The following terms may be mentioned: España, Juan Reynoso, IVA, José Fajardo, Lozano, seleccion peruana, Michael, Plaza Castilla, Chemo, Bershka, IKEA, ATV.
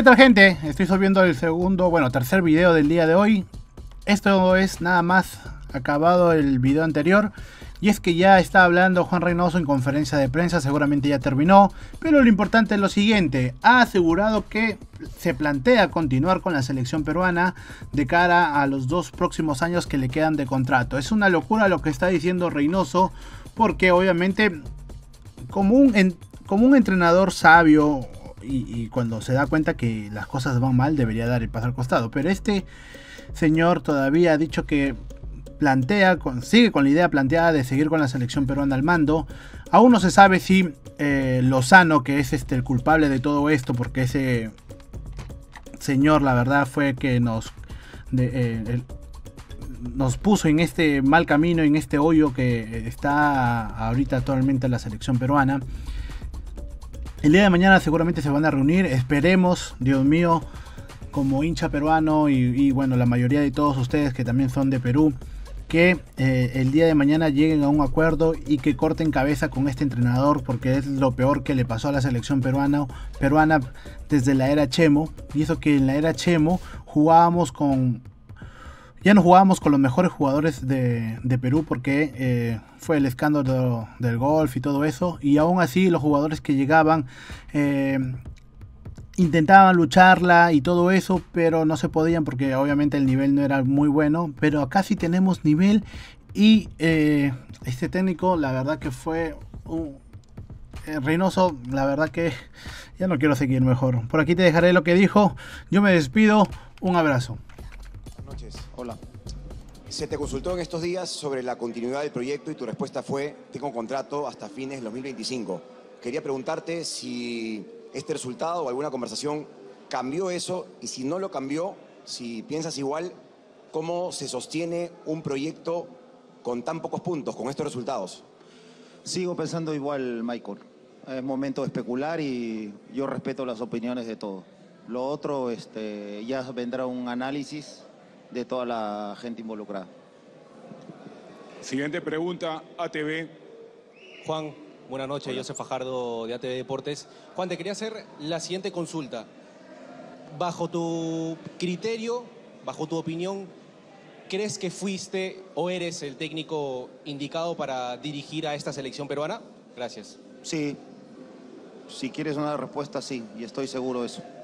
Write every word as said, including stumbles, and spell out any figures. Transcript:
¿Qué tal, gente? Estoy subiendo el segundo, bueno, tercer video del día de hoy. Esto es nada más acabado el video anterior. Y es que ya está hablando Juan Reynoso en conferencia de prensa, seguramente ya terminó. Pero lo importante es lo siguiente, ha asegurado que se plantea continuar con la selección peruana de cara a los dos próximos años que le quedan de contrato. Es una locura lo que está diciendo Reynoso, porque obviamente como un, en, como un entrenador sabio... Y, y cuando se da cuenta que las cosas van mal debería dar el paso al costado, pero este señor todavía ha dicho que plantea, con, sigue con la idea planteada de seguir con la selección peruana al mando. Aún no se sabe si eh, Lozano, que es este, el culpable de todo esto, porque ese señor la verdad fue que nos, de, eh, el, nos puso en este mal camino, en este hoyo que está ahorita actualmente la selección peruana. El día de mañana seguramente se van a reunir, esperemos, Dios mío, como hincha peruano y, y bueno, la mayoría de todos ustedes que también son de Perú, que eh, el día de mañana lleguen a un acuerdo y que corten cabeza con este entrenador, porque es lo peor que le pasó a la selección peruana, peruana desde la era Chemo. Y eso que en la era Chemo jugábamos con... Ya no jugábamos con los mejores jugadores de, de Perú, porque eh, fue el escándalo del golf y todo eso. Y aún así los jugadores que llegaban eh, intentaban lucharla y todo eso, pero no se podían porque obviamente el nivel no era muy bueno. Pero acá sí tenemos nivel y eh, este técnico, la verdad que fue... un Reynoso, la verdad que ya no quiero seguir mejor. Por aquí te dejaré lo que dijo. Yo me despido. Un abrazo. Hola. Se te consultó en estos días sobre la continuidad del proyecto y tu respuesta fue: tengo un contrato hasta fines del dos mil veinticinco. Quería preguntarte si este resultado o alguna conversación cambió eso, y si no lo cambió, si piensas igual, ¿cómo se sostiene un proyecto con tan pocos puntos, con estos resultados? Sigo pensando igual, Michael. Es momento de especular y yo respeto las opiniones de todos. Lo otro, este, ya vendrá un análisis de toda la gente involucrada. Siguiente pregunta, A T V. Juan, buenas noches. Hola. José Fajardo, de A T V Deportes. Juan, te quería hacer la siguiente consulta. Bajo tu criterio, bajo tu opinión, ¿crees que fuiste o eres el técnico indicado para dirigir a esta selección peruana? Gracias. Sí. Si quieres una respuesta, sí. Y estoy seguro de eso.